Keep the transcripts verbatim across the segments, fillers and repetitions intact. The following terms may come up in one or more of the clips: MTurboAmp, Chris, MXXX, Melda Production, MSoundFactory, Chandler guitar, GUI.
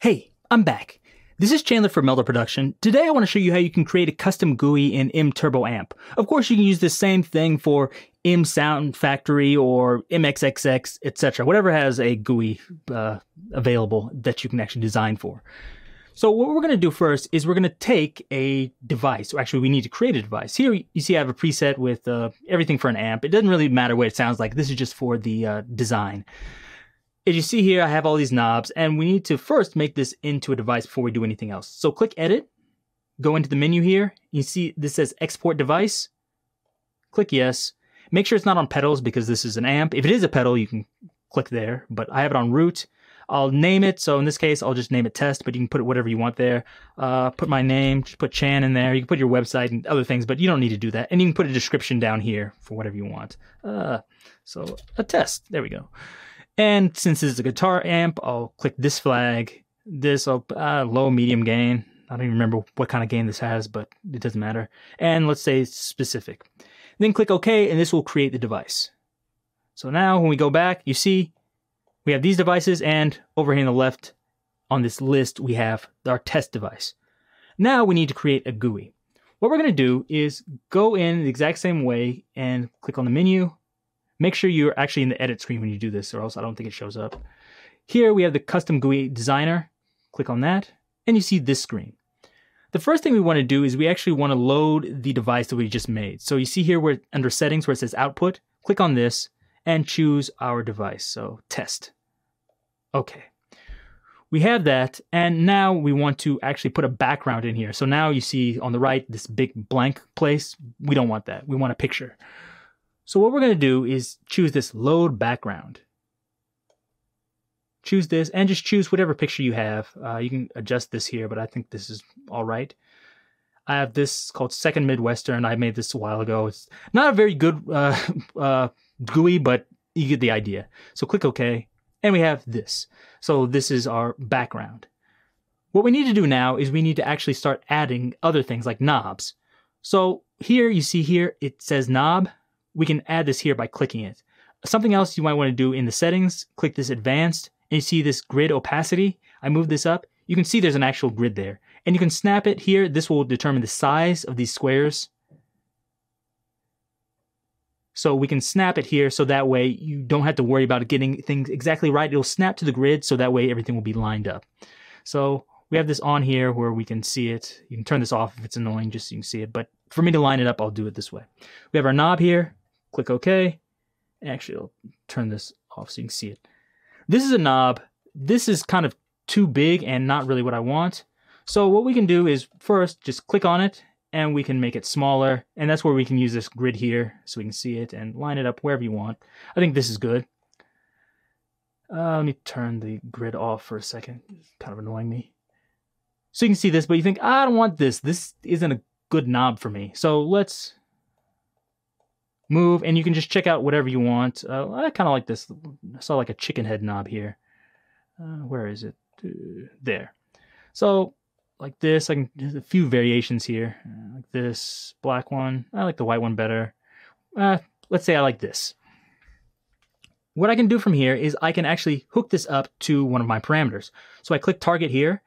Hey, I'm back. This is Chandler from Melda Production. Today I want to show you how you can create a custom G U I in MTurboAmp. Of course, you can use the same thing for MSoundFactory or M X X X, et cetera. Whatever has a G U I uh, available that you can actually design for. So what we're going to do first is we're going to take a device, or actually we need to create a device. Here you see I have a preset with uh, everything for an amp. It doesn't really matter what it sounds like. This is just for the uh, design. As you see here, I have all these knobs, and we need to first make this into a device before we do anything else. So click Edit, go into the menu here. You see this says Export Device. Click Yes. Make sure it's not on pedals because this is an amp. If it is a pedal, you can click there, but I have it on root. I'll name it, so in this case, I'll just name it Test, but you can put it whatever you want there. Uh, put my name, just put Chan in there. You can put your website and other things, but you don't need to do that. And you can put a description down here for whatever you want. Uh, so a test, there we go. And since this is a guitar amp, I'll click this flag, this uh, low, medium gain. I don't even remember what kind of gain this has, but it doesn't matter. And let's say specific. Then click OK, and this will create the device. So now when we go back, you see we have these devices, and over here on the left on this list, we have our test device. Now we need to create a G U I. What we're going to do is go in the exact same way and click on the menu. Make sure you're actually in the edit screen when you do this, or else I don't think it shows up. Here we have the custom G U I designer. Click on that, and you see this screen. The first thing we want to do is we actually want to load the device that we just made. So you see here where under settings where it says output, click on this and choose our device. So test. Okay. We have that, and now we want to actually put a background in here. So now you see on the right this big blank place. We don't want that. We want a picture. So what we're going to do is choose this load background. Choose this and just choose whatever picture you have. Uh, you can adjust this here, but I think this is all right. I have this called Second Midwestern. I made this a while ago. It's not a very good uh, uh, G U I, but you get the idea. So click OK, and we have this. So this is our background. What we need to do now is we need to actually start adding other things like knobs. So here you see here it says knob. We can add this here by clicking it. Something else you might want to do in the settings, click this advanced, and you see this grid opacity. I moved this up. You can see there's an actual grid there. And you can snap it here. This will determine the size of these squares. So we can snap it here so that way you don't have to worry about getting things exactly right. It'll snap to the grid so that way everything will be lined up. So we have this on here where we can see it. You can turn this off if it's annoying just so you can see it. But for me to line it up, I'll do it this way. We have our knob here. Click OK. Actually, I'll turn this off so you can see it. This is a knob. This is kind of too big and not really what I want. So what we can do is first just click on it and we can make it smaller. And that's where we can use this grid here so we can see it and line it up wherever you want. I think this is good. Uh, let me turn the grid off for a second. It's kind of annoying me. So you can see this, but you think, I don't want this. This isn't a good knob for me. So let's move, and you can just check out whatever you want. Uh, I kind of like this. I saw like a chicken head knob here. Uh, where is it? Uh, there. So like this, I can, there's a few variations here. Uh, like this black one. I like the white one better. Uh, let's say I like this. What I can do from here is I can actually hook this up to one of my parameters. So I click target here,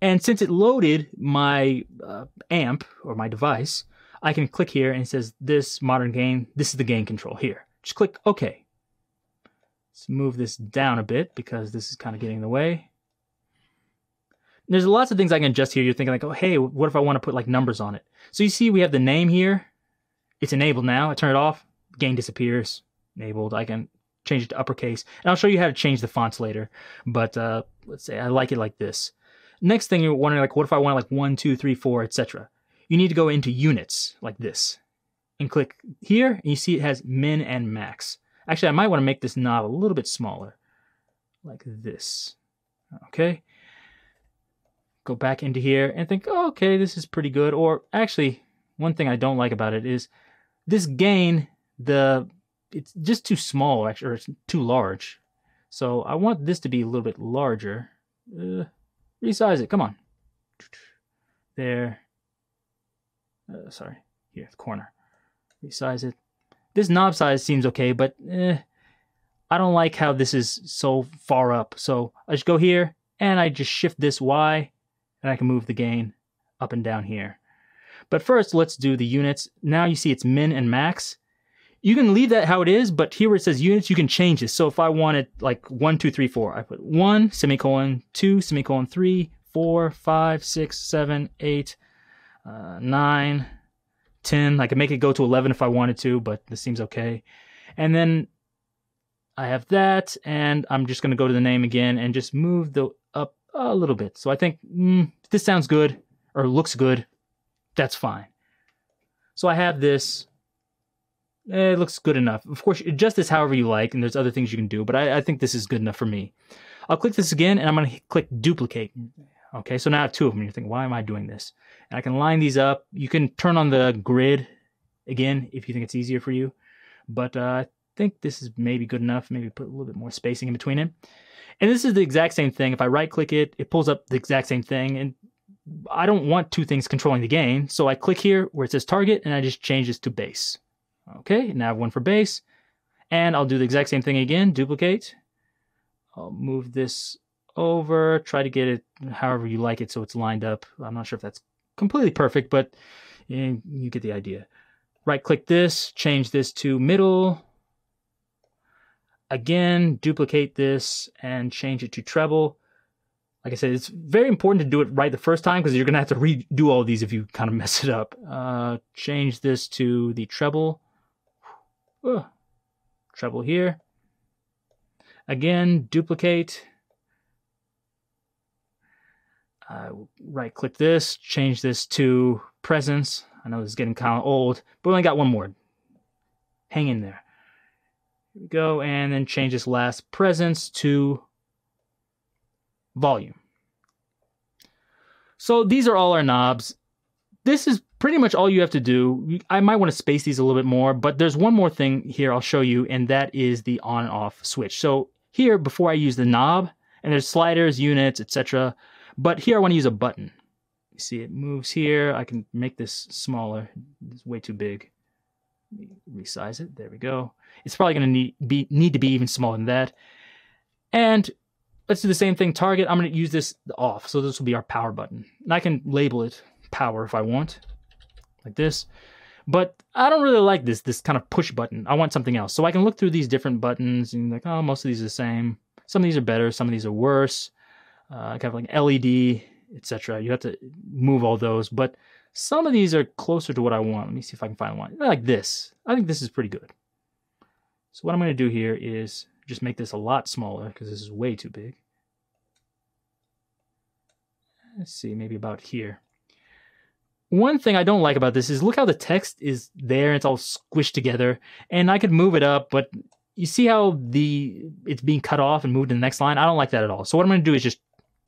and since it loaded my uh, amp or my device, I can click here and it says this modern gain, this is the gain control here. Just click OK. Let's move this down a bit because this is kind of getting in the way. And there's lots of things I can adjust here. You're thinking like, oh, hey, what if I want to put like numbers on it? So you see we have the name here. It's enabled now. I turn it off. Gain disappears. Enabled. I can change it to uppercase. And I'll show you how to change the fonts later. But uh, let's say I like it like this. Next thing you're wondering, like, what if I want like one, two, three, four, et cetera. You need to go into units like this and click here, and you see it has min and max. Actually, I might want to make this knob a little bit smaller like this. Okay. Go back into here and think, oh, okay, this is pretty good. Or actually, one thing I don't like about it is this gain, the it's just too small, actually, or it's too large. So I want this to be a little bit larger. Uh, resize it. Come on. There. Uh, sorry, here, the corner. Resize it. This knob size seems okay, but eh, I don't like how this is so far up. So I just go here, and I just shift this Y, and I can move the gain up and down here. But first, let's do the units. Now you see it's min and max. You can leave that how it is, but here where it says units, you can change this. So if I wanted like one, two, three, four, I put one, semicolon, two, semicolon, three, four, five, six, seven, eight, uh, nine, ten. I could make it go to eleven if I wanted to, but this seems okay. And then I have that, and I'm just going to go to the name again and just move the up a little bit. So I think mm, if this sounds good or looks good, that's fine. So I have this. It looks good enough. Of course, adjust this however you like, and there's other things you can do, but I, I think this is good enough for me. I'll click this again, and I'm going to click duplicate. Okay, so now I have two of them. You're thinking, why am I doing this? And I can line these up. You can turn on the grid again if you think it's easier for you, but uh, I think this is maybe good enough. Maybe put a little bit more spacing in between it. And this is the exact same thing. If I right-click it, it pulls up the exact same thing, and I don't want two things controlling the gain, so I click here where it says target, and I just change this to bass. Okay, now I have one for bass, and I'll do the exact same thing again, duplicate. I'll move this over, try to get it however you like it so it's lined up. I'm not sure if that's completely perfect, but you get the idea. Right-click this, change this to middle. Again, duplicate this and change it to treble. Like I said, it's very important to do it right the first time because you're going to have to redo all these if you kind of mess it up. Uh, change this to the treble. Oh, treble here. Again, duplicate. Uh, right click this, change this to presence. I know this is getting kind of old, but we only got one more. Hang in there. Here we go, and then change this last presence to volume. So these are all our knobs. This is pretty much all you have to do. I might want to space these a little bit more, but there's one more thing here I'll show you, and that is the on and off switch. So here, before I use the knob, and there's sliders, units, et cetera. But here I want to use a button. You see it moves here. I can make this smaller. It's way too big. Resize it. There we go. It's probably going to need, be, need to be even smaller than that. And let's do the same thing. Target, I'm going to use this off. So this will be our power button. And I can label it power if I want, like this. But I don't really like this, this kind of push button. I want something else. So I can look through these different buttons and like, oh, most of these are the same. Some of these are better. Some of these are worse. Uh, kind of like L E D, et cetera. You have to move all those. But some of these are closer to what I want. Let me see if I can find one. Like this. I think this is pretty good. So what I'm going to do here is just make this a lot smaller because this is way too big. Let's see, maybe about here. One thing I don't like about this is look how the text is there and it's all squished together, and I could move it up, but you see how the it's being cut off and moved to the next line? I don't like that at all. So what I'm going to do is just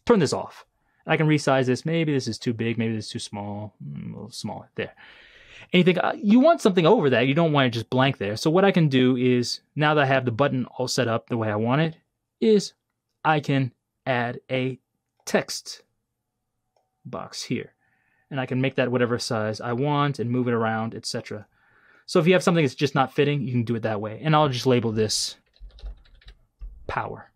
turn this off. I can resize this. Maybe this is too big. Maybe this is too small. A little smaller there. And you think, uh, you want something over that. You don't want it just blank there. So what I can do is, now that I have the button all set up the way I want it, is I can add a text box here. And I can make that whatever size I want and move it around, et cetera. So if you have something that's just not fitting, you can do it that way. And I'll just label this power.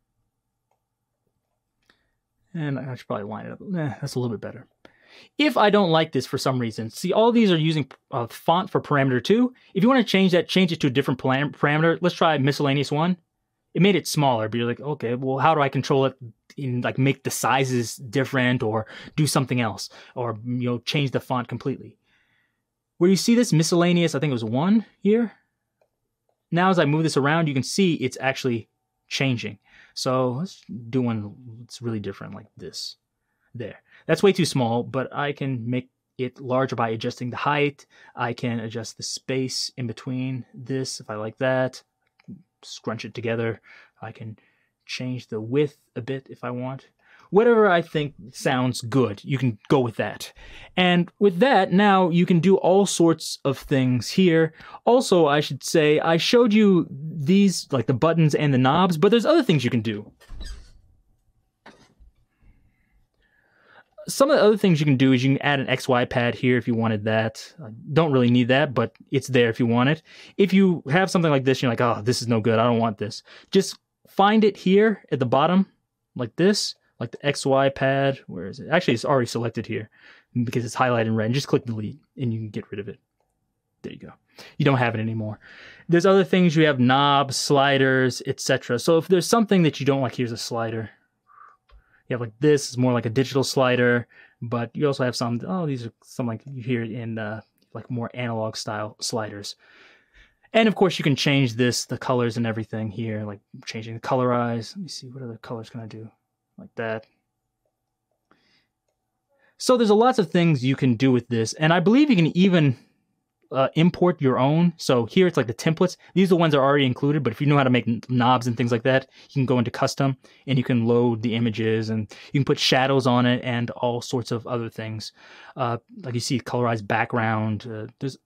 And I should probably line it up. Eh, that's a little bit better. If I don't like this for some reason, see, all these are using uh, font for parameter two. If you want to change that, change it to a different parameter. Let's try miscellaneous one. It made it smaller, but you're like, okay, well, how do I control it in like make the sizes different or do something else or, you know, change the font completely? Where you see this miscellaneous, I think it was one here. Now, as I move this around, you can see it's actually changing. So let's do one that's really different like this. There. That's way too small, but I can make it larger by adjusting the height. I can adjust the space in between this if I like that. Scrunch it together. I can change the width a bit if I want. Whatever I think sounds good, you can go with that. And with that, now you can do all sorts of things here. Also, I should say, I showed you these, like the buttons and the knobs, but there's other things you can do. Some of the other things you can do is you can add an X Y pad here if you wanted that. I don't really need that, but it's there if you want it. If you have something like this, you're like, oh, this is no good. I don't want this. Just find it here at the bottom, like this, like the X Y pad. Where is it? Actually, it's already selected here because it's highlighted in red. And just click delete and you can get rid of it. There you go. You don't have it anymore. There's other things. You have knobs, sliders, et cetera. So if there's something that you don't like, here's a slider. You have like this is more like a digital slider, but you also have some, oh, these are some like you hear in uh, like more analog style sliders. And of course you can change this, the colors and everything here, like changing the colorize. Let me see, what other colors can I do? Like that. So there's a lots of things you can do with this. And I believe you can even uh, import your own. So here it's like the templates. These are the ones that are already included, but if you know how to make knobs and things like that, you can go into custom and you can load the images and you can put shadows on it and all sorts of other things. Uh, like you see colorized background. Uh, there's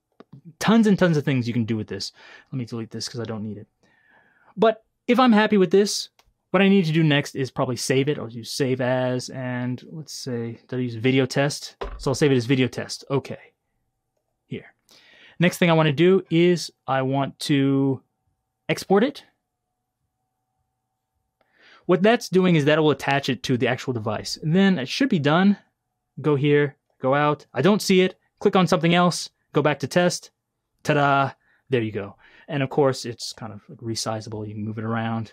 tons and tons of things you can do with this. Let me delete this because I don't need it. But if I'm happy with this, what I need to do next is probably save it. I'll use save as, and let's say, did I use video test? So I'll save it as video test. Okay, here. Next thing I want to do is I want to export it. What that's doing is that it will attach it to the actual device. And then it should be done. Go here, go out. I don't see it. Click on something else. Go back to test. Ta-da. There you go. And of course, it's kind of like resizable. You can move it around.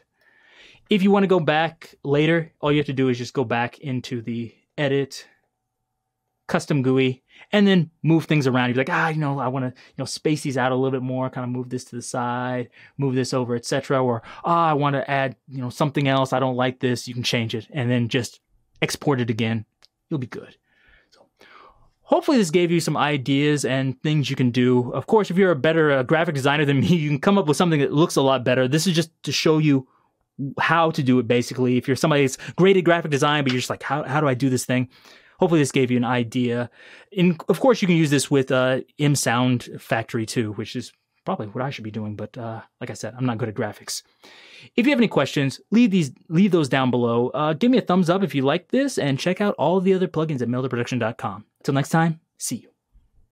If you want to go back later, all you have to do is just go back into the edit, custom G U I, and then move things around. You're like, ah, you know, I want to, you know, space these out a little bit more, kind of move this to the side, move this over, et cetera. Or, ah, I want to add, you know, something else. I don't like this. You can change it and then just export it again. You'll be good. Hopefully this gave you some ideas and things you can do. Of course, if you're a better uh, graphic designer than me, you can come up with something that looks a lot better. This is just to show you how to do it, basically. If you're somebody that's great at graphic design, but you're just like, how, how do I do this thing? Hopefully this gave you an idea. And of course, you can use this with uh, MSoundFactory too, which is probably what I should be doing. But uh, like I said, I'm not good at graphics. If you have any questions, leave these, leave those down below. Uh, give me a thumbs up if you like this, and check out all the other plugins at melda production dot com. Till next time, see you.